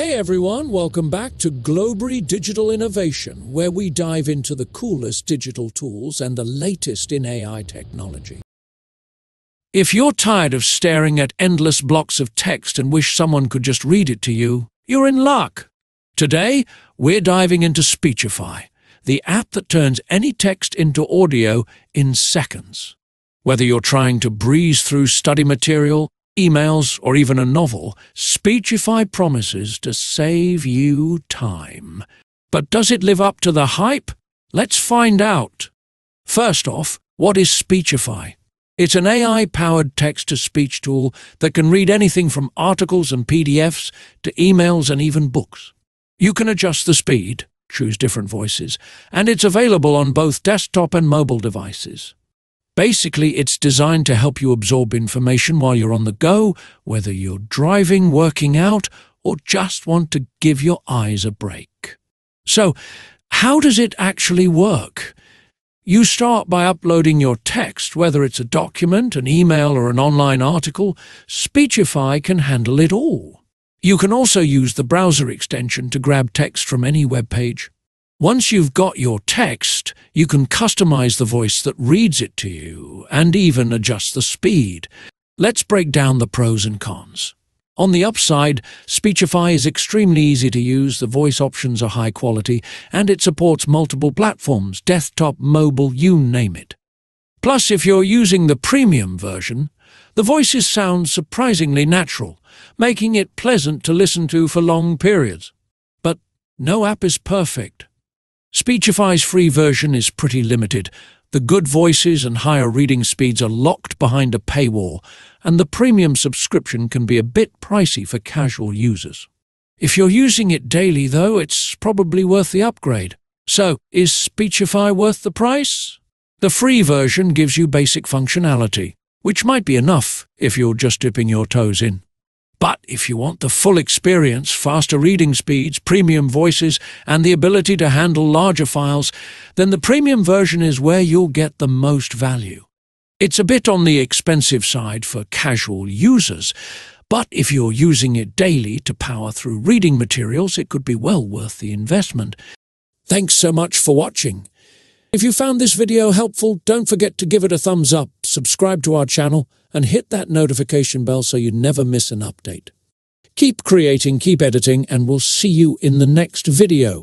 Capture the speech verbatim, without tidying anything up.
Hey everyone, welcome back to Globry Digital Innovation, where we dive into the coolest digital tools and the latest in A I technology. If you're tired of staring at endless blocks of text and wish someone could just read it to you, you're in luck. Today, we're diving into Speechify, the app that turns any text into audio in seconds. Whether you're trying to breeze through study material, emails, or even a novel, Speechify promises to save you time. But does it live up to the hype? Let's find out. First off, what is Speechify? It's an A I-powered text-to-speech tool that can read anything from articles and P D Fs to emails and even books. You can adjust the speed, choose different voices, and it's available on both desktop and mobile devices. Basically, it's designed to help you absorb information while you're on the go, whether you're driving, working out, or just want to give your eyes a break. So, how does it actually work? You start by uploading your text, whether it's a document, an email, or an online article. Speechify can handle it all. You can also use the browser extension to grab text from any web page. Once you've got your text, you can customize the voice that reads it to you and even adjust the speed. Let's break down the pros and cons. On the upside, Speechify is extremely easy to use, the voice options are high quality, and it supports multiple platforms, desktop, mobile, you name it. Plus, if you're using the premium version, the voices sound surprisingly natural, making it pleasant to listen to for long periods. But no app is perfect. Speechify's free version is pretty limited. The good voices and higher reading speeds are locked behind a paywall, and the premium subscription can be a bit pricey for casual users. If you're using it daily, though, it's probably worth the upgrade. So, is Speechify worth the price? The free version gives you basic functionality, which might be enough if you're just dipping your toes in. But if you want the full experience, faster reading speeds, premium voices, and the ability to handle larger files, then the premium version is where you'll get the most value. It's a bit on the expensive side for casual users, but if you're using it daily to power through reading materials, it could be well worth the investment. Thanks so much for watching. If you found this video helpful, don't forget to give it a thumbs up, subscribe to our channel, and hit that notification bell so you never miss an update. Keep creating, keep editing, and we'll see you in the next video.